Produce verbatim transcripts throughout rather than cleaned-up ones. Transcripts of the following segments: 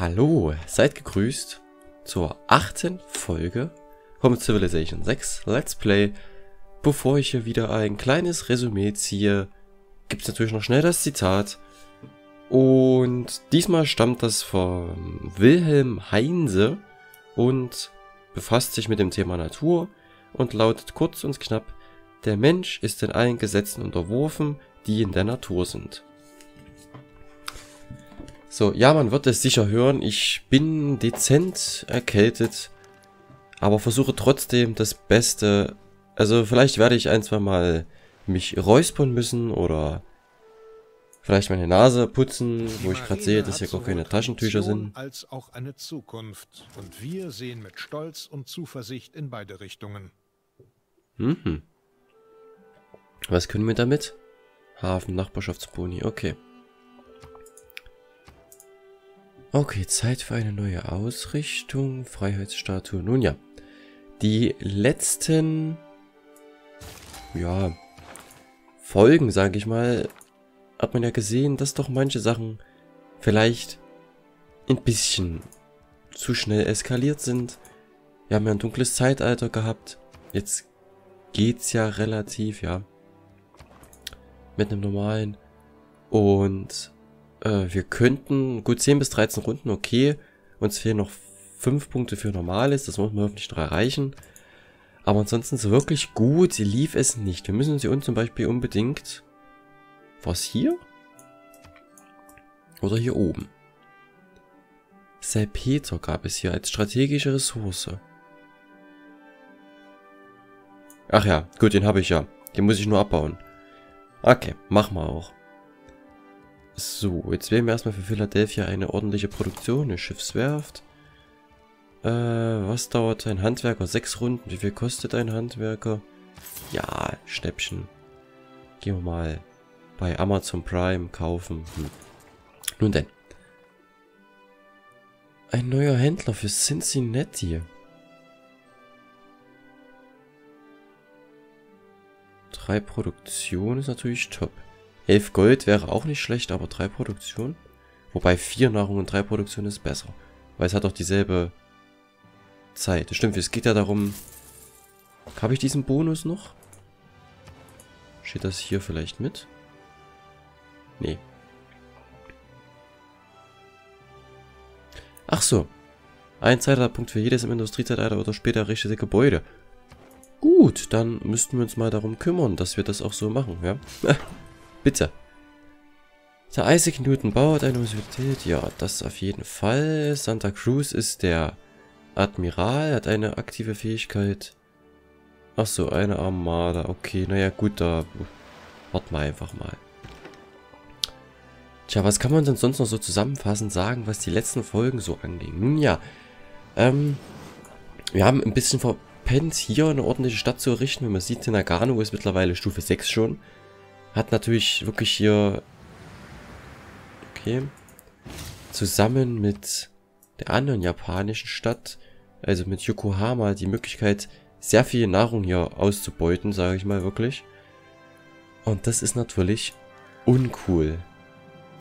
Hallo, seid gegrüßt zur achten Folge vom Civilization sechs Let's Play. Bevor ich hier wieder ein kleines Resümee ziehe, gibt es natürlich noch schnell das Zitat. Und diesmal stammt das von Wilhelm Heinse und befasst sich mit dem Thema Natur und lautet kurz und knapp: Der Mensch ist in allen Gesetzen unterworfen, die in der Natur sind. So, ja, man wird es sicher hören, ich bin dezent erkältet, aber versuche trotzdem das Beste. Also vielleicht werde ich ein, zwei Mal mich räuspern müssen oder vielleicht meine Nase putzen, wo ich gerade sehe, dass hier gar keine Taschentücher sind. Als auch eine Zukunft, und wir sehen mit Stolz und Zuversicht in beide Richtungen. Mhm. Was können wir damit? Hafen, Nachbarschaftsboni, okay. Okay, Zeit für eine neue Ausrichtung. Freiheitsstatue. Nun ja. Die letzten ja, Folgen, sage ich mal, hat man ja gesehen, dass doch manche Sachen vielleicht ein bisschen zu schnell eskaliert sind. Wir haben ja ein dunkles Zeitalter gehabt. Jetzt geht's ja relativ, ja. Mit einem normalen. Und wir könnten, gut, zehn bis dreizehn Runden, okay, uns fehlen noch fünf Punkte für Normales, das muss man hoffentlich noch erreichen. Aber ansonsten so wirklich gut lief es nicht. Wir müssen uns hier unten zum Beispiel unbedingt, was hier? Oder hier oben? Salpeter gab es hier als strategische Ressource. Ach ja, gut, den habe ich ja. Den muss ich nur abbauen. Okay, machen wir auch. So, jetzt wählen wir erstmal für Philadelphia eine ordentliche Produktion, eine Schiffswerft. Äh, was dauert ein Handwerker? Sechs Runden. Wie viel kostet ein Handwerker? Ja, Schnäppchen. Gehen wir mal bei Amazon Prime kaufen. Hm. Nun denn. Ein neuer Händler für Cincinnati. Drei Produktionen ist natürlich top. elf Gold wäre auch nicht schlecht, aber drei Produktion. Wobei vier Nahrung und drei Produktion ist besser. Weil es hat doch dieselbe Zeit. Das stimmt, es geht ja darum. Habe ich diesen Bonus noch? Steht das hier vielleicht mit? Nee. Ach so. Ein Zeitalterpunkt für jedes im Industriezeitalter oder später errichtete Gebäude. Gut, dann müssten wir uns mal darum kümmern, dass wir das auch so machen, ja? Bitte. Der Isaac Newton baut eine Universität. Ja, das auf jeden Fall. Santa Cruz ist der Admiral. Hat eine aktive Fähigkeit. Ach so, eine Armada. Okay, naja, gut, da warten wir einfach mal. Tja, was kann man denn sonst noch so zusammenfassend sagen, was die letzten Folgen so anging? Nun ja, ähm, wir haben ein bisschen verpennt, hier eine ordentliche Stadt zu errichten. Wenn man sieht, der Nagano ist mittlerweile Stufe sechs schon. Hat natürlich wirklich hier, okay, zusammen mit der anderen japanischen Stadt, also mit Yokohama, die Möglichkeit, sehr viel Nahrung hier auszubeuten, sage ich mal wirklich. Und das ist natürlich uncool.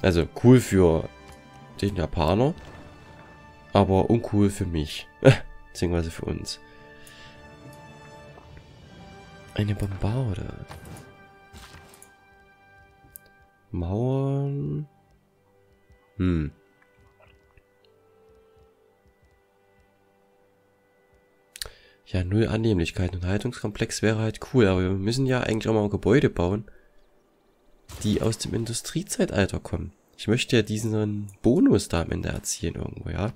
Also cool für den Japaner, aber uncool für mich, beziehungsweise für uns. Eine Bombarde. Mauern. Hm. Ja, null Annehmlichkeiten. Und Haltungskomplex wäre halt cool, aber wir müssen ja eigentlich auch mal Gebäude bauen, die aus dem Industriezeitalter kommen. Ich möchte ja diesen Bonus da am Ende erzielen irgendwo, ja.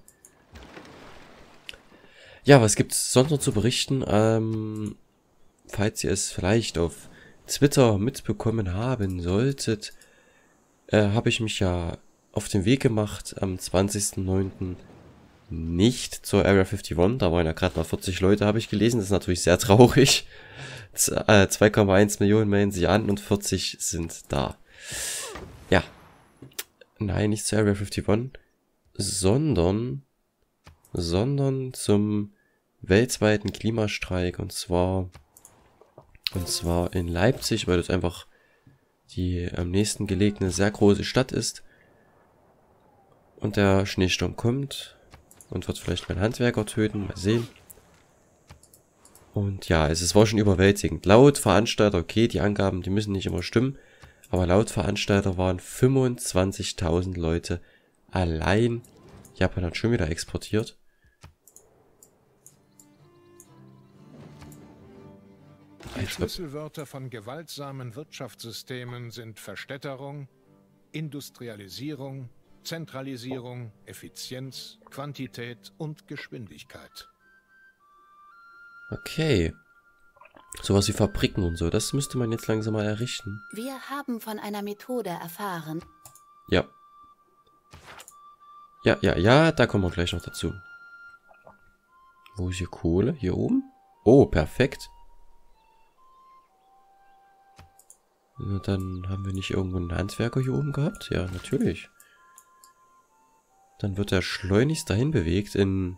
Ja, was gibt's sonst noch zu berichten? Ähm, falls ihr es vielleicht auf Twitter mitbekommen haben solltet, habe ich mich ja auf den Weg gemacht am zwanzigsten neunten nicht zur Area einundfünfzig, da waren ja gerade mal vierzig Leute, habe ich gelesen, das ist natürlich sehr traurig. zwei Komma eins Millionen melden sich an und vierzig sind da. Ja, nein, nicht zur Area einundfünfzig, sondern, sondern zum weltweiten Klimastreik, und zwar, und zwar in Leipzig, weil das einfach die am nächsten gelegene sehr große Stadt ist. Und der Schneesturm kommt und wird vielleicht meinen Handwerker töten. Mal sehen. Und ja, es, es war schon überwältigend. Laut Veranstalter, okay, die Angaben, die müssen nicht immer stimmen. Aber laut Veranstalter waren fünfundzwanzigtausend Leute allein. Japan hat schon wieder exportiert. Die Schlüsselwörter von gewaltsamen Wirtschaftssystemen sind Verstädterung, Industrialisierung, Zentralisierung, Effizienz, Quantität und Geschwindigkeit. Okay. Sowas wie Fabriken und so, das müsste man jetzt langsam mal errichten. Wir haben von einer Methode erfahren. Ja. Ja, ja, ja, da kommen wir gleich noch dazu. Wo ist hier Kohle? Hier oben? Oh, perfekt. Na, dann haben wir nicht irgendwo einen Handwerker hier oben gehabt? Ja, natürlich. Dann wird er schleunigst dahin bewegt in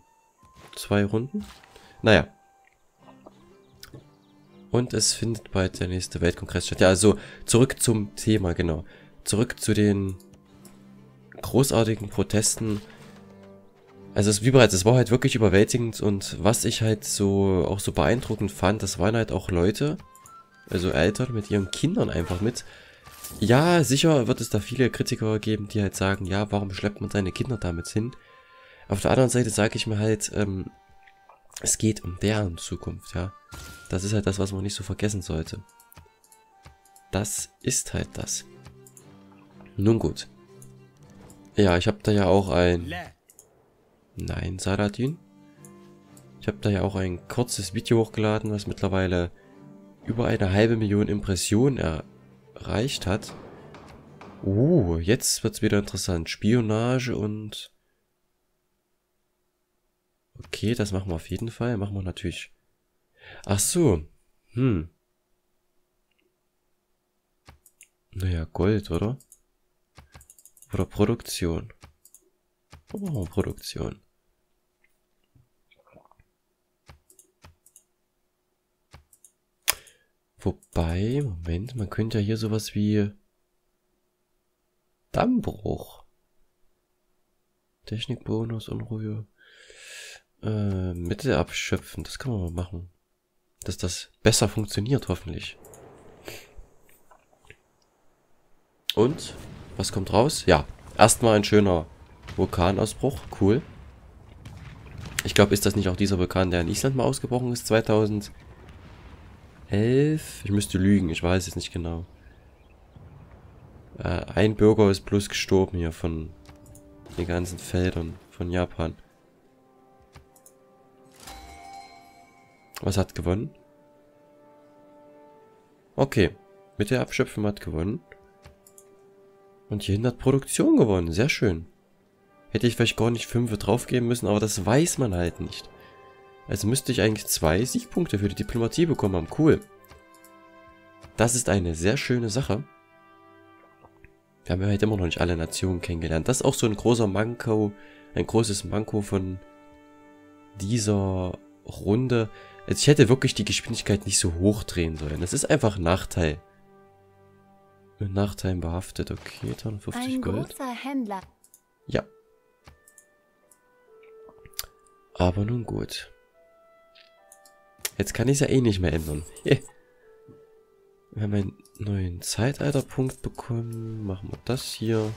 zwei Runden. Naja. Und es findet bald der nächste Weltkongress statt. Ja, also zurück zum Thema, genau. Zurück zu den großartigen Protesten. Also es, wie bereits, es war halt wirklich überwältigend. Und was ich halt so auch so beeindruckend fand, das waren halt auch Leute, also Eltern mit ihren Kindern einfach mit. Ja, sicher wird es da viele Kritiker geben, die halt sagen, ja, warum schleppt man seine Kinder damit hin? Auf der anderen Seite sage ich mir halt, ähm, es geht um deren Zukunft, ja. Das ist halt das, was man nicht so vergessen sollte. Das ist halt das. Nun gut. Ja, ich habe da ja auch ein... Nein, Saladin. Ich habe da ja auch ein kurzes Video hochgeladen, was mittlerweile über eine halbe Million Impressionen erreicht hat. Oh, jetzt wird's wieder interessant. Spionage und... Okay, das machen wir auf jeden Fall. Machen wir natürlich... Ach so. Hm. Naja, Gold, oder? Oder Produktion. Oh, Produktion. Wobei, Moment, man könnte ja hier sowas wie Dammbruch. Technikbonus, Unruhe. Äh, Mittel abschöpfen, das kann man mal machen. Dass das besser funktioniert, hoffentlich. Und? Was kommt raus? Ja, erstmal ein schöner Vulkanausbruch. Cool. Ich glaube, ist das nicht auch dieser Vulkan, der in Island mal ausgebrochen ist? zweitausendelf? Ich müsste lügen, ich weiß es nicht genau. Äh, ein Bürger ist bloß gestorben hier von den ganzen Feldern von Japan. Was hat gewonnen? Okay. Mit der Abschöpfung hat gewonnen. Und hier hinten hat Produktion gewonnen. Sehr schön. Hätte ich vielleicht gar nicht fünf draufgeben müssen, aber das weiß man halt nicht. Also müsste ich eigentlich zwei Siegpunkte für die Diplomatie bekommen haben. Cool. Das ist eine sehr schöne Sache. Wir haben ja halt immer noch nicht alle Nationen kennengelernt. Das ist auch so ein großer Manko, ein großes Manko von dieser Runde. Also ich hätte wirklich die Geschwindigkeit nicht so hoch drehen sollen. Das ist einfach ein Nachteil. Mit Nachteilen behaftet. Okay, hundertfünfzig Gold. Großer Händler. Ja. Aber nun gut. Jetzt kann ich es ja eh nicht mehr ändern. Wir haben einen neuen Zeitalterpunkt bekommen. Machen wir das hier.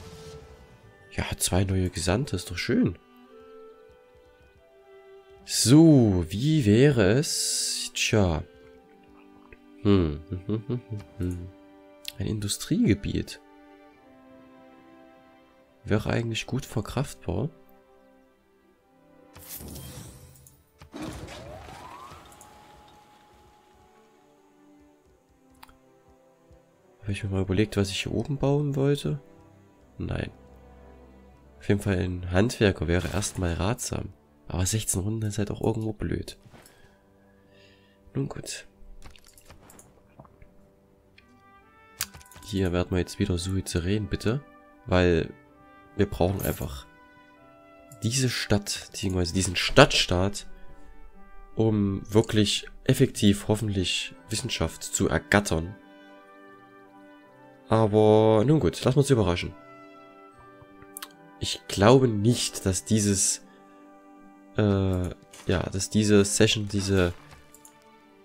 Ja, zwei neue Gesandte. Ist doch schön. So, wie wäre es? Tja. Hm. Ein Industriegebiet. Wäre eigentlich gut verkraftbar. Habe ich mir mal überlegt, was ich hier oben bauen wollte? Nein. Auf jeden Fall ein Handwerker wäre erstmal ratsam. Aber sechzehn Runden ist halt auch irgendwo blöd. Nun gut. Hier werden wir jetzt wieder Suizeren, bitte. Weil wir brauchen einfach diese Stadt, beziehungsweise diesen Stadtstaat, um wirklich effektiv, hoffentlich, Wissenschaft zu ergattern. Aber nun gut, lassen wir uns überraschen. Ich glaube nicht, dass dieses, äh, ja, dass diese Session, diese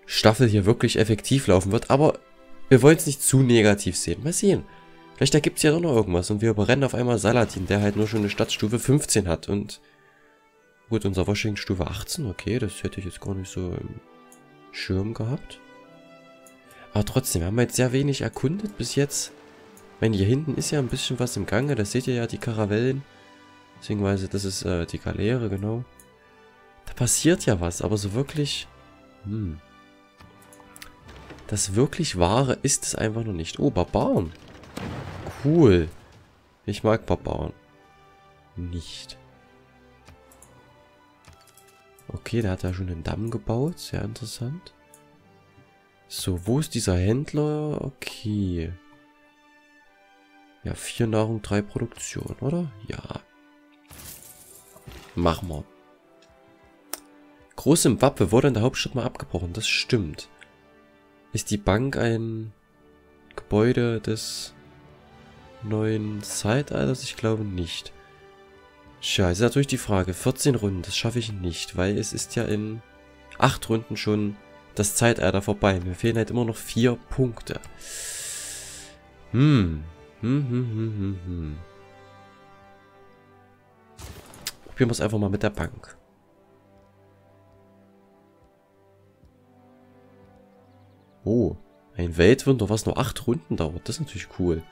Staffel hier wirklich effektiv laufen wird. Aber wir wollen es nicht zu negativ sehen. Mal sehen. Vielleicht ergibt es ja doch noch irgendwas und wir überrennen auf einmal Saladin, der halt nur schon eine Stadtstufe fünfzehn hat. Und gut, unser Washington Stufe achtzehn, okay, das hätte ich jetzt gar nicht so im Schirm gehabt. Aber trotzdem, wir haben jetzt sehr wenig erkundet bis jetzt. Ich meine, hier hinten ist ja ein bisschen was im Gange, das seht ihr ja, die Karavellen. Beziehungsweise, das ist äh, die Galeere, genau. Da passiert ja was, aber so wirklich... Hm. Das wirklich Wahre ist es einfach noch nicht. Oh, Barbaren. Cool. Ich mag Barbaren. Nicht. Okay, der hat ja schon einen Damm gebaut. Sehr interessant. So, wo ist dieser Händler? Okay. Ja, vier Nahrung, drei Produktion, oder? Ja. Machen wir. Groß Zimbabwe wurde in der Hauptstadt mal abgebrochen. Das stimmt. Ist die Bank ein Gebäude des neuen Zeitalters? Ich glaube nicht. Tja, ist natürlich die Frage. vierzehn Runden, das schaffe ich nicht, weil es ist ja in acht Runden schon das Zeitalter vorbei. Mir fehlen halt immer noch vier Punkte. Hm. Hm, hm, hm, hm, hm. Probieren wir es einfach mal mit der Bank. Oh, ein Weltwunder, was nur acht Runden dauert. Das ist natürlich cool.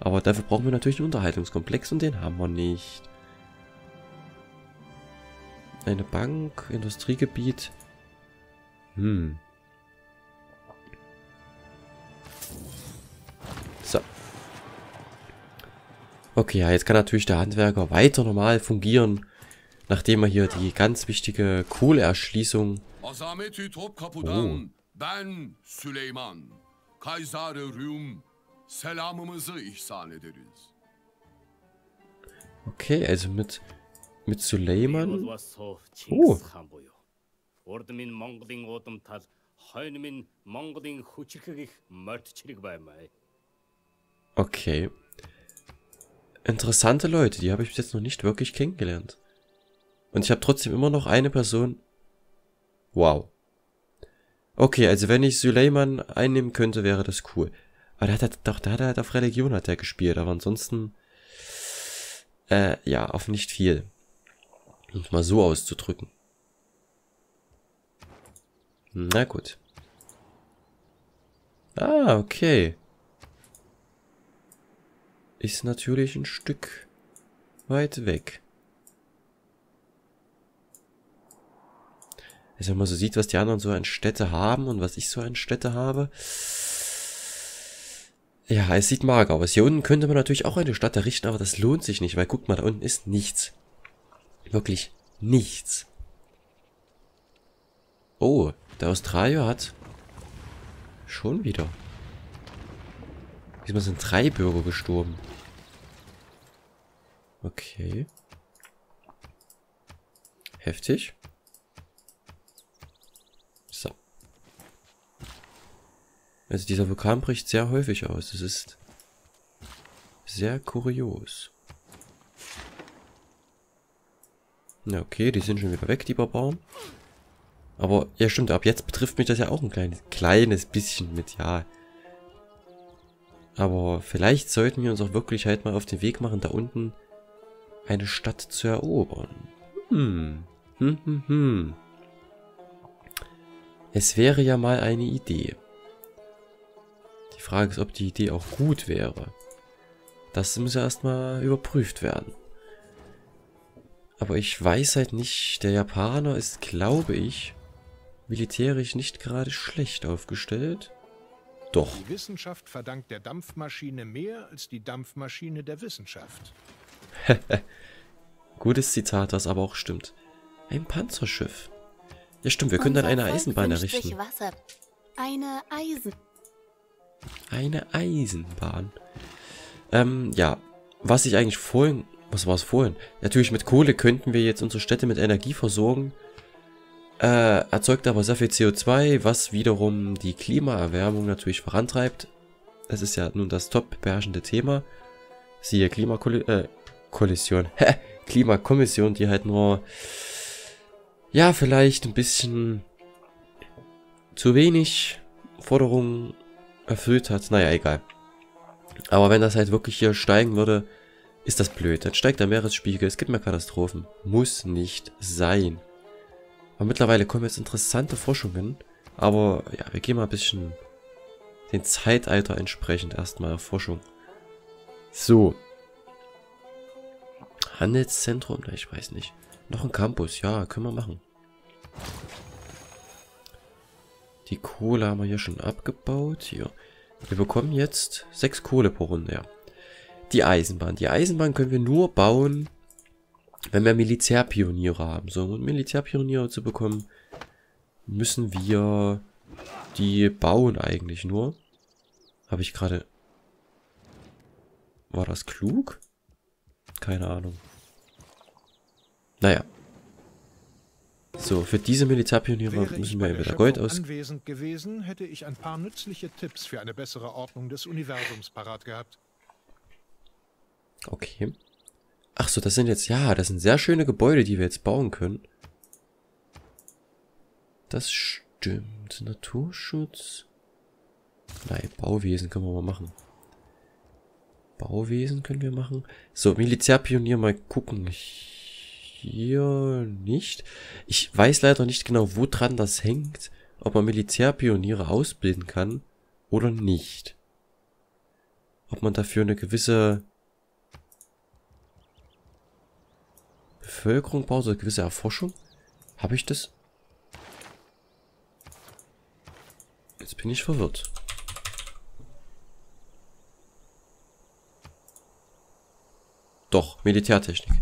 Aber dafür brauchen wir natürlich einen Unterhaltungskomplex und den haben wir nicht. Eine Bank, Industriegebiet. Hm. So. Okay, ja, jetzt kann natürlich der Handwerker weiter normal fungieren, nachdem er hier die ganz wichtige Kohleerschließung... Oh. Okay, also mit... Mit Suleyman. Oh. Okay. Interessante Leute, die habe ich bis jetzt noch nicht wirklich kennengelernt. Und ich habe trotzdem immer noch eine Person. Wow. Okay, also wenn ich Suleyman einnehmen könnte, wäre das cool. Aber da hat er doch, da hat er auf Religion hat er gespielt, aber ansonsten. Äh, ja, auf nicht viel. Um es mal so auszudrücken. Na gut. Ah, okay. Ist natürlich ein Stück weit weg. Also wenn man so sieht, was die anderen so an Städte haben und was ich so an Städte habe. Ja, es sieht mager aus. Hier unten könnte man natürlich auch eine Stadt errichten, aber das lohnt sich nicht, weil guck mal, da unten ist nichts. Wirklich nichts. Oh, der Australier hat schon wieder. Diesmal sind drei Bürger gestorben. Okay. Heftig. So. Also dieser Vulkan bricht sehr häufig aus. Das ist sehr kurios. Na okay, die sind schon wieder weg, die Barbaren. Aber, ja stimmt, ab jetzt betrifft mich das ja auch ein kleines, kleines bisschen mit, ja. Aber vielleicht sollten wir uns auch wirklich halt mal auf den Weg machen, da unten eine Stadt zu erobern. Hm. Hm, hm, hm. Es wäre ja mal eine Idee. Die Frage ist, ob die Idee auch gut wäre. Das muss ja erstmal überprüft werden. Aber ich weiß halt nicht, der Japaner ist, glaube ich, militärisch nicht gerade schlecht aufgestellt. Doch. Die Wissenschaft verdankt der Dampfmaschine mehr als die Dampfmaschine der Wissenschaft. Gutes Zitat, das aber auch stimmt. Ein Panzerschiff. Ja stimmt, wir können Unser dann eine Volk Eisenbahn errichten. Wasser. Eine Eisen. Eine Eisenbahn. Ähm, ja. Was ich eigentlich vorhin... Was war es vorhin? Natürlich mit Kohle könnten wir jetzt unsere Städte mit Energie versorgen. Äh, erzeugt aber sehr viel C O zwei, was wiederum die Klimaerwärmung natürlich vorantreibt. Das ist ja nun das top beherrschende Thema. Siehe Klimakol- äh, Kollision. Hä? Klimakommission, die halt nur... Ja, vielleicht ein bisschen... zu wenig Forderungen erfüllt hat. Naja, egal. Aber wenn das halt wirklich hier steigen würde, ist das blöd. Dann steigt der Meeresspiegel, es gibt mehr Katastrophen. Muss nicht sein. Aber mittlerweile kommen jetzt interessante Forschungen. Aber ja, wir gehen mal ein bisschen dem Zeitalter entsprechend erstmal auf Forschung. So. Handelszentrum, ich weiß nicht. Noch ein Campus, ja, können wir machen. Die Kohle haben wir hier schon abgebaut. Hier. Wir bekommen jetzt sechs Kohle pro Runde, ja. Die Eisenbahn. Die Eisenbahn können wir nur bauen, wenn wir Militärpioniere haben. So, um Militärpioniere zu bekommen, müssen wir die bauen eigentlich nur. Habe ich gerade... War das klug? Keine Ahnung. Naja. So, für diese Militärpioniere müssen wir entweder Gold aus. Anwesend gewesen, hätte ich ein paar nützliche Tipps für eine bessere Ordnung des Universums parat gehabt. Okay. Ach so, das sind jetzt ja, das sind sehr schöne Gebäude, die wir jetzt bauen können. Das stimmt. Naturschutz. Nein, Bauwesen können wir mal machen. Bauwesen können wir machen. So, Militärpionier mal gucken. Hier nicht. Ich weiß leider nicht genau, wo dran das hängt, ob man Militärpioniere ausbilden kann oder nicht. Ob man dafür eine gewisse Bevölkerung braucht, eine gewisse Erforschung. Habe ich das? Jetzt bin ich verwirrt. Doch, Militärtechnik.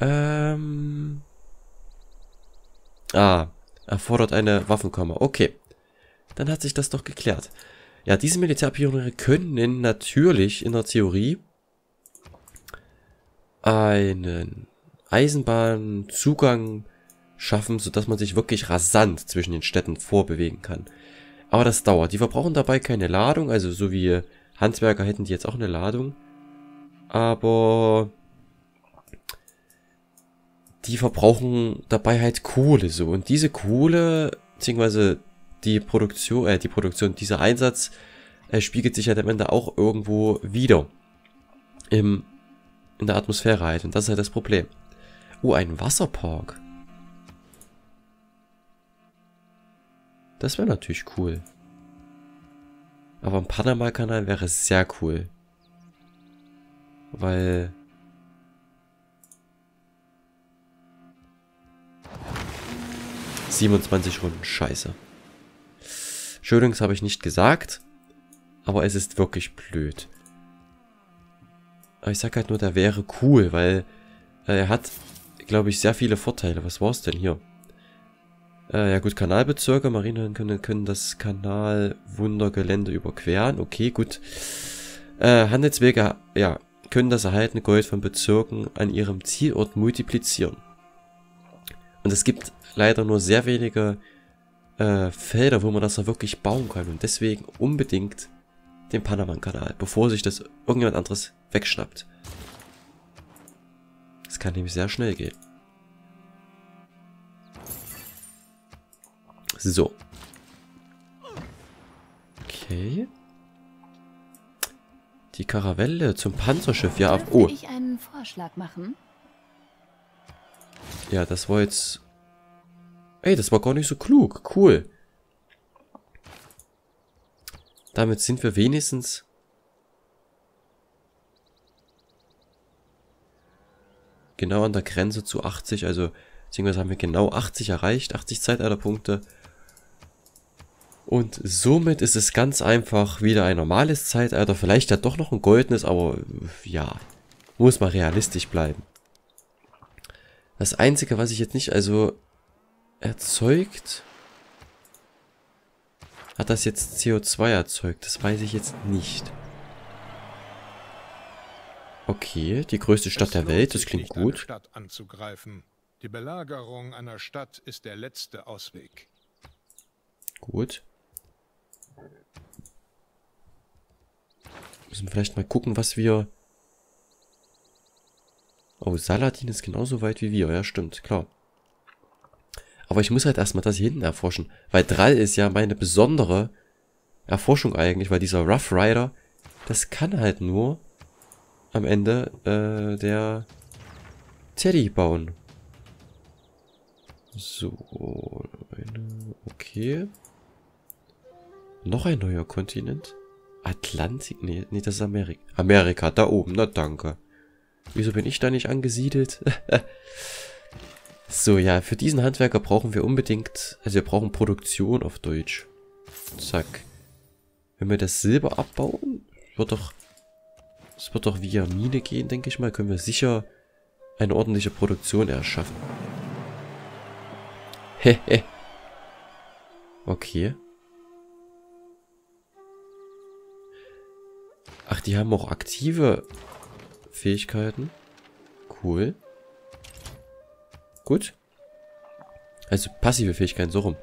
Ähm. Ah, erfordert eine Waffenkammer. Okay. Dann hat sich das doch geklärt. Ja, diese Militärpioniere können natürlich in der Theorie einen Eisenbahnzugang schaffen, sodass man sich wirklich rasant zwischen den Städten vorbewegen kann. Aber das dauert. Die verbrauchen dabei keine Ladung, also so wie Handwerker hätten die jetzt auch eine Ladung. Aber die verbrauchen dabei halt Kohle so. Und diese Kohle, beziehungsweise die Produktion, äh, die Produktion, dieser Einsatz äh, spiegelt sich halt am Ende auch irgendwo wieder. Im, in der Atmosphäre halt. Und das ist halt das Problem. Oh, ein Wasserpark. Das wäre natürlich cool. Aber ein Panamakanal wäre sehr cool. Weil... siebenundzwanzig Runden, scheiße. Schönings habe ich nicht gesagt, aber es ist wirklich blöd. Aber ich sag halt nur, der wäre cool, weil er hat, glaube ich, sehr viele Vorteile. Was war's denn hier? Äh, ja gut, Kanalbezirke, Marinen können, können das Kanalwundergelände überqueren. Okay, gut. Äh, Handelswege, ja, können das erhaltene Gold von Bezirken an ihrem Zielort multiplizieren. Und es gibt leider nur sehr wenige äh, Felder, wo man das da wirklich bauen kann. Und deswegen unbedingt den Panamakanal, bevor sich das irgendjemand anderes wegschnappt. Das kann nämlich sehr schnell gehen. So. Okay. Die Karawelle zum Panzerschiff. Ja, ab. Oh. Darf ich einen Vorschlag machen? Ja, das war jetzt... Ey, das war gar nicht so klug. Cool. Damit sind wir wenigstens... genau an der Grenze zu achtzig. Also, beziehungsweise haben wir genau achtzig erreicht. achtzig Zeitalterpunkte. Und somit ist es ganz einfach wieder ein normales Zeitalter. Vielleicht ja doch noch ein goldenes, aber ja. Muss mal realistisch bleiben. Das Einzige, was ich jetzt nicht, also erzeugt, hat das jetzt C O zwei erzeugt? Das weiß ich jetzt nicht. Okay, die größte Stadt der Welt, das klingt gut. Stadt anzugreifen. Die Belagerung einer Stadt ist der letzte Ausweg. Gut. Müssen wir vielleicht mal gucken, was wir Oh, Saladin ist genauso weit wie wir. Ja, stimmt, klar. Aber ich muss halt erstmal das hier hinten erforschen. Weil Drall ist ja meine besondere Erforschung eigentlich. Weil dieser Rough Rider, das kann halt nur am Ende äh, der Teddy bauen. So, eine, okay. Noch ein neuer Kontinent. Atlantik, nee, nee, das ist Amerika. Amerika, da oben, na danke. Wieso bin ich da nicht angesiedelt? So, ja, für diesen Handwerker brauchen wir unbedingt, also wir brauchen Produktion auf Deutsch. Zack. Wenn wir das Silber abbauen, wird doch, es wird doch via Mine gehen, denke ich mal, können wir sicher eine ordentliche Produktion erschaffen. Hehe. Okay. Ach, die haben auch aktive Fähigkeiten. Cool. Gut. Also passive Fähigkeiten, so rum.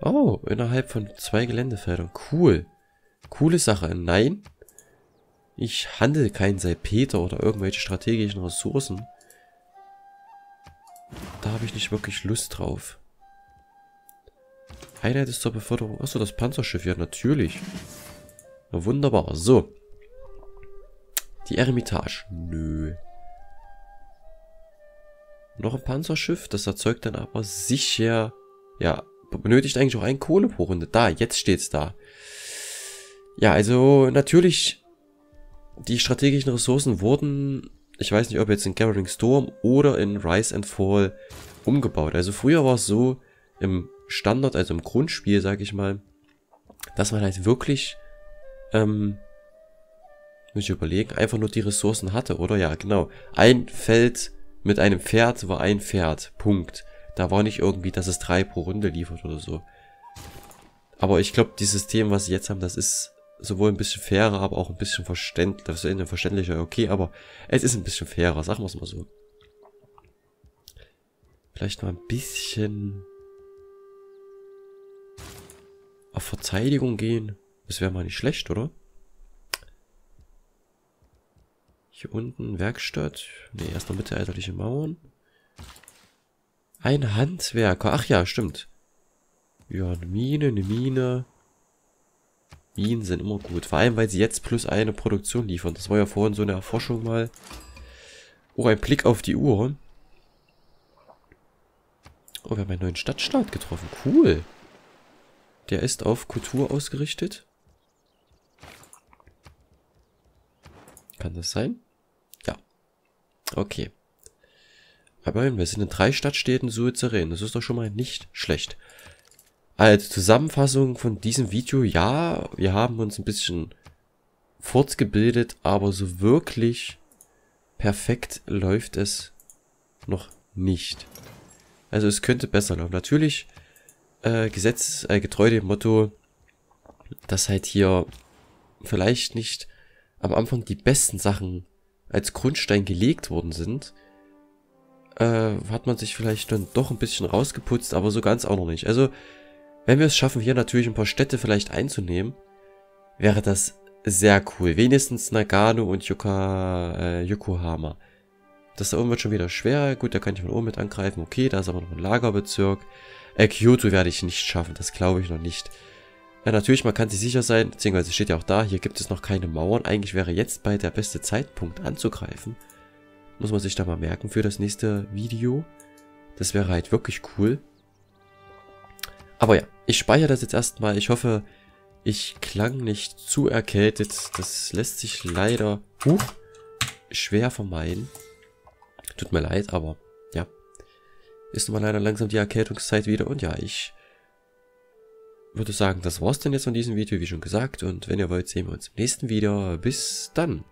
Oh, innerhalb von zwei Geländefeldern. Cool. Coole Sache. Nein, ich handle keinen Salpeter oder irgendwelche strategischen Ressourcen. Da habe ich nicht wirklich Lust drauf. Einheit ist zur Beförderung. Achso, das Panzerschiff. Ja, natürlich. Na, wunderbar. So. Die Eremitage. Nö. Noch ein Panzerschiff. Das erzeugt dann aber sicher... Ja, benötigt eigentlich auch ein Kohle pro Runde. Da, jetzt steht's da. Ja, also natürlich... Die strategischen Ressourcen wurden... Ich weiß nicht, ob jetzt in Gathering Storm oder in Rise and Fall umgebaut. Also früher war es so, im Standard, also im Grundspiel, sage ich mal, dass man halt wirklich, ähm, muss ich überlegen, einfach nur die Ressourcen hatte, oder? Ja, genau. Ein Feld mit einem Pferd war ein Pferd. Punkt. Da war nicht irgendwie, dass es drei pro Runde liefert oder so. Aber ich glaube, dieses System, was sie jetzt haben, das ist... sowohl ein bisschen fairer, aber auch ein bisschen verständlicher, verständlicher, okay, aber es ist ein bisschen fairer, sagen wir es mal so. Vielleicht mal ein bisschen auf Verteidigung gehen. Das wäre mal nicht schlecht, oder? Hier unten Werkstatt. Ne, erstmal mittelalterliche Mauern. Ein Handwerker. Ach ja, stimmt. Ja, eine Mine, eine Mine. Minen sind immer gut. Vor allem, weil sie jetzt plus eine Produktion liefern. Das war ja vorhin so eine Erforschung mal. Oh, ein Blick auf die Uhr. Oh, wir haben einen neuen Stadtstaat getroffen. Cool. Der ist auf Kultur ausgerichtet. Kann das sein? Ja. Okay. Aber wir sind in drei Stadtstädten Suizeren. Das ist doch schon mal nicht schlecht. Als Zusammenfassung von diesem Video, ja, wir haben uns ein bisschen fortgebildet, aber so wirklich perfekt läuft es noch nicht. Also es könnte besser laufen. Natürlich äh, Gesetz, äh, getreu dem Motto, dass halt hier vielleicht nicht am Anfang die besten Sachen als Grundstein gelegt worden sind, äh, hat man sich vielleicht dann doch ein bisschen rausgeputzt, aber so ganz auch noch nicht. Also wenn wir es schaffen, hier natürlich ein paar Städte vielleicht einzunehmen, wäre das sehr cool. Wenigstens Nagano und Yoka, äh, Yokohama. Das da oben wird schon wieder schwer. Gut, da kann ich von oben mit angreifen. Okay, da ist aber noch ein Lagerbezirk. Äh, Kyoto werde ich nicht schaffen. Das glaube ich noch nicht. Ja, natürlich, man kann sich sicher sein, beziehungsweise steht ja auch da, hier gibt es noch keine Mauern. Eigentlich wäre jetzt bald der beste Zeitpunkt anzugreifen. Muss man sich da mal merken für das nächste Video. Das wäre halt wirklich cool. Aber ja, ich speichere das jetzt erstmal. Ich hoffe, ich klang nicht zu erkältet. Das lässt sich leider uh, schwer vermeiden. Tut mir leid, aber ja. Ist nun mal leider langsam die Erkältungszeit wieder. Und ja, ich würde sagen, das war's denn jetzt von diesem Video, wie schon gesagt. Und wenn ihr wollt, sehen wir uns im nächsten Video. Bis dann.